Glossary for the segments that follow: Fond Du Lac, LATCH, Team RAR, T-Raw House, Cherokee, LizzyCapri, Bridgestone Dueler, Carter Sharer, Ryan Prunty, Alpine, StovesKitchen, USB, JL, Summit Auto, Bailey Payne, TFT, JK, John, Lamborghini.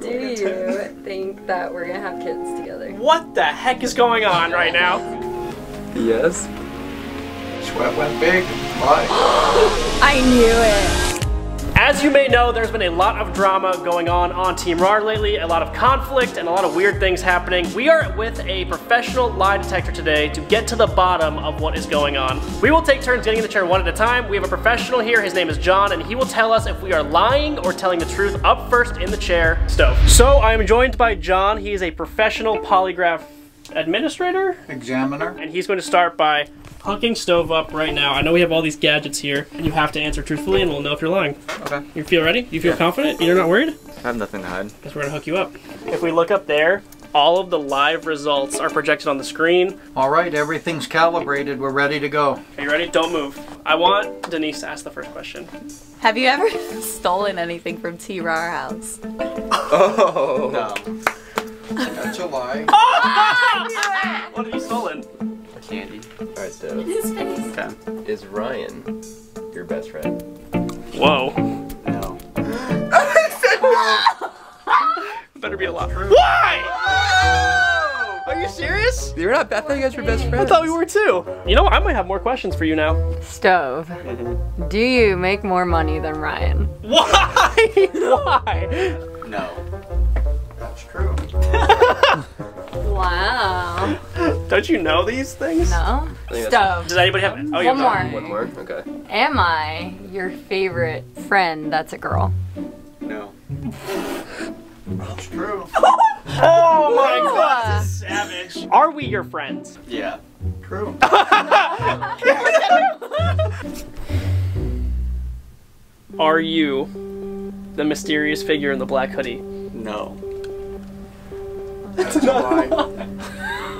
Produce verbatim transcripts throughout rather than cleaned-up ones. Do you think that we're gonna have kids together? What the heck is going on right now? Yes. Sweat went big. Why? I knew it. As you may know, there's been a lot of drama going on on Team R A R lately, a lot of conflict and a lot of weird things happening. We are with a professional lie detector today to get to the bottom of what is going on. We will take turns getting in the chair one at a time. We have a professional here, his name is John, and he will tell us if we are lying or telling the truth up first in the chair, Stove. So I am joined by John. He is a professional polygraph administrator? Examiner. And he's going to start by hooking Stove up right now. I know we have all these gadgets here, and you have to answer truthfully, and we'll know if you're lying. Okay. You feel ready? You feel yeah. confident? You're not worried? I have nothing to hide. Because we're gonna hook you up. If we look up there, all of the live results are projected on the screen. All right, everything's calibrated. We're ready to go. Are you ready? Don't move. I want Denise to ask the first question. Have you ever stolen anything from T-Raw House? Oh. No. That's a lie. Oh! Oh, what have you stolen? Candy. Alright, so his face. Okay. Is Ryan your best friend? Whoa. No. I said no! Better be a lot. Why? Whoa! Are you serious? You're not bad. I thought you guys were best friends. I thought we were too. You know what? I might have more questions for you now. Stove. Mm-hmm. Do you make more money than Ryan? Why? Why? No. That's true. Wow. Don't you know these things? No. Stove. Does anybody have? Oh, you one have more. One more. Okay. Am I your favorite friend? That's a girl. No. That's true. Oh my Ooh. God! This is savage. Are we your friends? Yeah. True. Are you the mysterious figure in the black hoodie? No. That's, That's a lie. lie.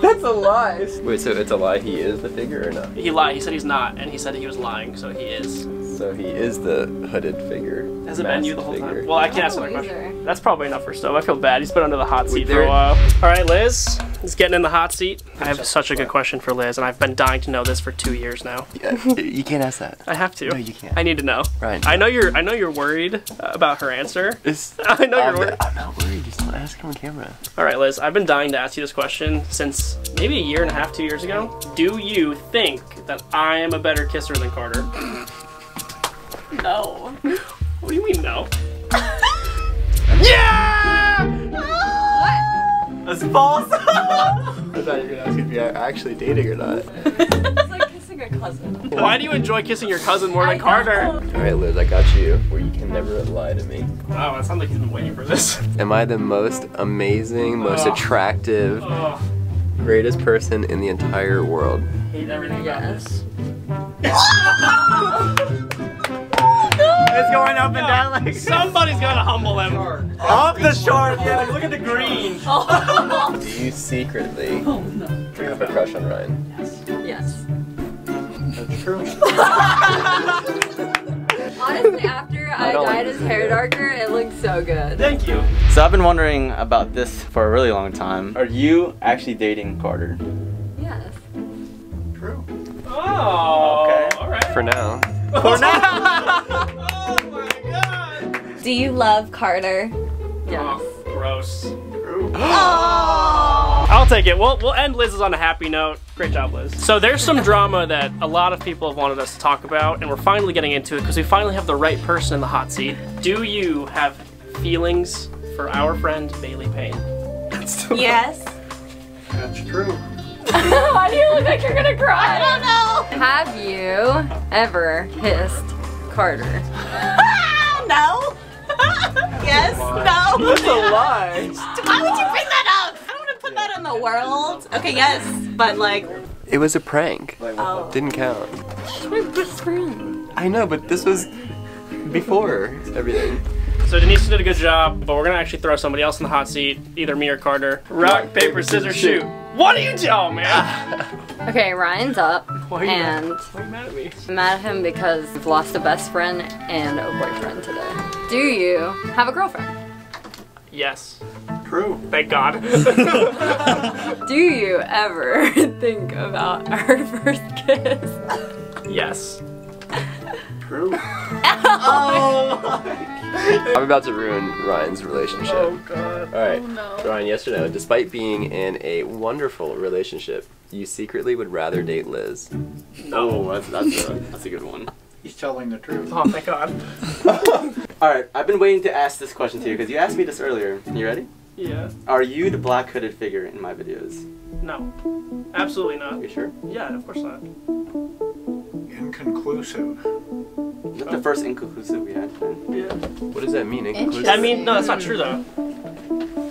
That's a lie. Wait, so it's a lie he is the figure or not? He lied. He said he's not, and he said he was lying, so he is. So he is the hooded figure. Has it been you the whole figure. time? Well, I can't answer that question. That's probably enough for Stove. I feel bad. He's been under the hot seat Wait, for a while. All right, Liz. He's getting in the hot seat. I have such a good question for Liz, and I've been dying to know this for two years now. Yeah, you can't ask that. I have to. No, you can't. I need to know. Right. I know you're. I know you're worried about her answer. It's, I know I'm you're worried. Not, I'm not worried. Just don't ask her on camera. All right, Liz. I've been dying to ask you this question since maybe a year and a half, two years ago. Do you think that I am a better kisser than Carter? No. What do you mean no? Yeah! What? That's false. I thought you were gonna ask if you're actually dating or not. It's like kissing a cousin. Why do you enjoy kissing your cousin more than Carter? Alright Liz, I got you where you can never lie to me. Wow, it sounds like he's been waiting for this. Am I the most amazing, most uh, attractive, uh, greatest person in the entire world? I hate everything yes. about this. It's going up and down like somebody's gonna humble him. Off the shark, yeah, like, look at the green. Oh. Do you secretly oh, no. have a crush on Ryan? Yes. Yes. That's true. Honestly, after I, I dyed his hair darker, it looks so good. Thank you. So I've been wondering about this for a really long time. Are you actually dating Carter? Yes. True. Oh, okay. All right. For now. For now. Do you love Carter? Yes. Oh, gross. Oh. I'll take it. We'll, we'll end Liz's on a happy note. Great job, Liz. So there's some drama that a lot of people have wanted us to talk about, and we're finally getting into it because we finally have the right person in the hot seat. Do you have feelings for our friend Bailey Payne? Yes. That's true. Why do you look like you're gonna cry? I don't know. Have you ever kissed Carter? No. Yes, no. That's a lie. Why would you bring that up? I don't want to put that in the world. Okay, yes, but like. It was a prank. Oh. Didn't count. She's my best friend. I know, but this was before everything. So Denise did a good job, but we're gonna actually throw somebody else in the hot seat, either me or Carter. Rock, paper, scissors, shoot. What are you doing, man? Okay, Ryan's up. Why are you and mad? Why are you mad at me? I'm mad at him because I've lost a best friend and a boyfriend today. Do you have a girlfriend? Yes. True. Thank God. Do you ever think about our first kiss? Yes. True. Oh my God. I'm about to ruin Ryan's relationship. Oh god. Alright. Oh, no. Ryan, yes or no? Despite being in a wonderful relationship, you secretly would rather date Liz. No, oh, that's that's a, that's a good one. He's telling the truth. Oh my god. Alright, I've been waiting to ask this question to you because you asked me this earlier. You ready? Yeah. Are you the black hooded figure in my videos? No. Absolutely not. Are you sure? Yeah, of course not. Inconclusive. Is that the first inconclusive we had? Yeah. What does that mean, inconclusive? I mean, no, that's not true though.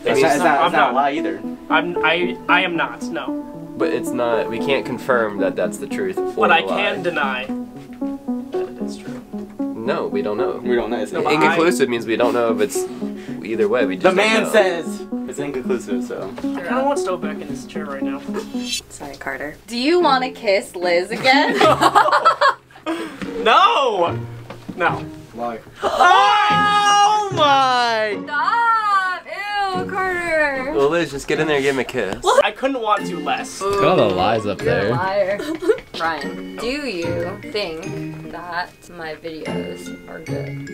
That's not, it's not, I'm it's not a lie either. I'm, I, I am not, no. But it's not, we can't confirm that that's the truth or But I lie. can deny that it is true. No, we don't know. We don't know. It's no, inconclusive I, means we don't know if it's either way. We just The man know. says it's inconclusive, so. I kind of want Stove back in this chair right now. Sorry, Carter. Do you want to kiss Liz again? No! No. Lie. Oh my! Stop! Ew, Carter! Well, Liz, just get in there and give him a kiss. I couldn't want to less. Look at all the lies up You're there. A liar. Ryan, do you think that my videos are good?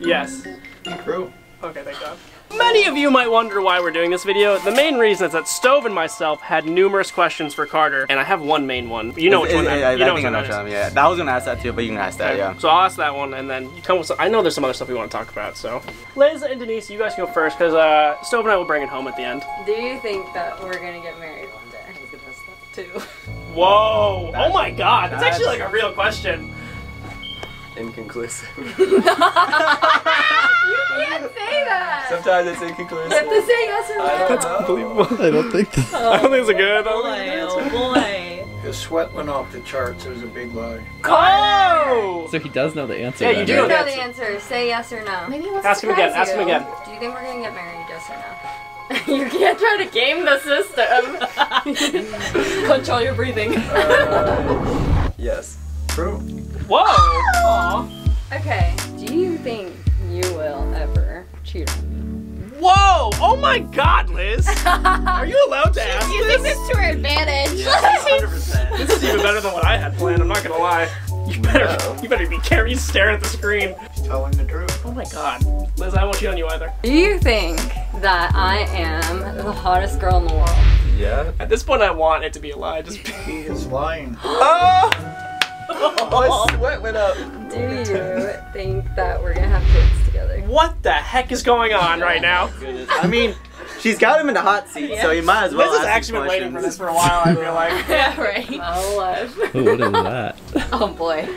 Yes. True. Okay, thank God. Many of you might wonder why we're doing this video. The main reason is that Stove and myself had numerous questions for Carter, and I have one main one. You know which one that is. I think I know which one, yeah. I was gonna ask that too, but you can ask that, yeah. So I'll ask that one, and then you come with some, I know there's some other stuff we want to talk about, so. Liz and Denise, you guys go first, because uh, Stove and I will bring it home at the end. Do you think that we're gonna get married one day? I was gonna ask that too. Whoa! That's, oh my god! That's, that's actually like a real question. Inconclusive. You can't say that! Sometimes it's inconclusive. You have to say yes or no. I don't That's unbelievable. I don't think that's... Oh, I don't think it's a good... Boy, oh boy. His sweat went off the charts. It was a big lie. Oh! So he does know the answer. Yeah, you do know the answer. Say yes or no. Maybe he wants to ask him again. Ask him again. Do you think we're going to get married? Yes or no? You can't try to game the system. Punch all your breathing. Uh, yes. True. Whoa! Oh. Okay. Do you think you will ever cheat on me? Whoa! Oh my god, Liz! Are you allowed to ask you this? You think this to her advantage? Yeah, one hundred percent. This is even better than what I had planned, I'm not gonna lie. You better, no. you better be careful, you're staring at the screen. She's telling the truth. Oh my god. Liz, I won't cheat on you either. Do you think that I am the hottest girl in the world? Yeah. At this point, I want it to be a lie. Just He is lying. Oh! Oh, my sweat went up. Do you think that we're gonna have kids together? What the heck is going on right now? I mean, she's got him in the hot seat, yeah. so you might as well. This has actually been waiting for this for a while, I feel like. Yeah, right. Oh, what is that? Oh, boy.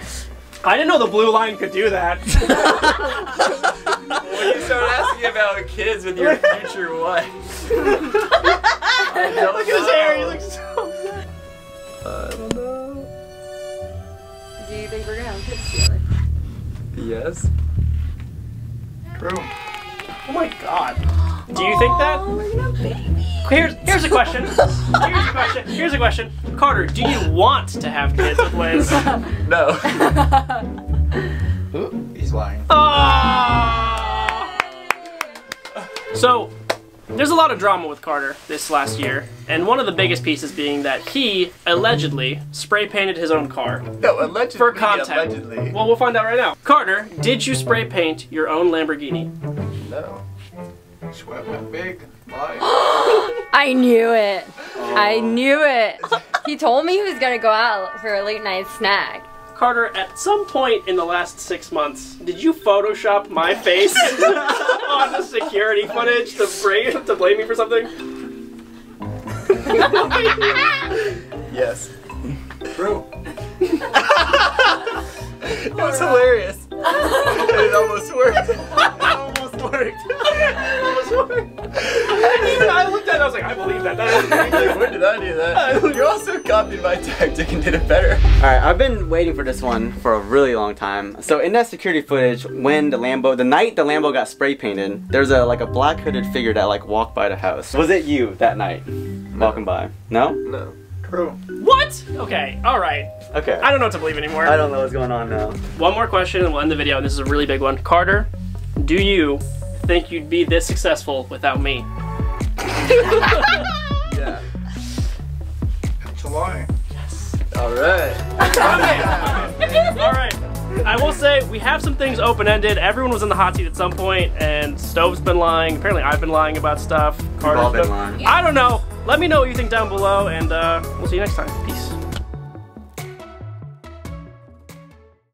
I didn't know the blue line could do that. When you start asking about kids with your future wife. Look at his hair, he looks so sad. Uh, I don't know. Do you think we're gonna have kids together? Yes. True. Oh my god. Do you Aww, think that? We're gonna have babies. Here's here's a question. Here's a question. Here's a question. Carter, do you want to have kids with Liz? No. He's lying. Oh! So there's a lot of drama with Carter this last year, and one of the biggest pieces being that he allegedly spray painted his own car. No, allegedly. For content. Allegedly. Well, we'll find out right now. Carter, did you spray paint your own Lamborghini? No. Sweat went big. Lie. I knew it. Oh. I knew it. He told me he was gonna go out for a late night snack. Carter, at some point in the last six months, did you Photoshop my face on the security footage to, bring, to blame me for something? Yes. True. It was hilarious. It almost worked. It almost worked. It almost worked. And even I looked at it, I was like, I believe that. that like, when did I do that? You also copied my tactic and did it better. Alright, I've been waiting for this one for a really long time. So in that security footage, when the Lambo, the night the Lambo got spray painted, there's a like a black hooded figure that like walked by the house. Was it you that night? No. Walking by? No? No. True. What? Okay, alright. Okay. I don't know what to believe anymore. I don't know what's going on now. One more question and we'll end the video, and this is a really big one. Carter, do you think you'd be this successful without me? Yeah. It's a lie. Yes. Alright. Alright. I will say, we have some things open-ended. Everyone was in the hot seat at some point, and Stove's been lying. Apparently I've been lying about stuff. Carter's been lying. I don't know. Let me know what you think down below, and uh, we'll see you next time. Peace.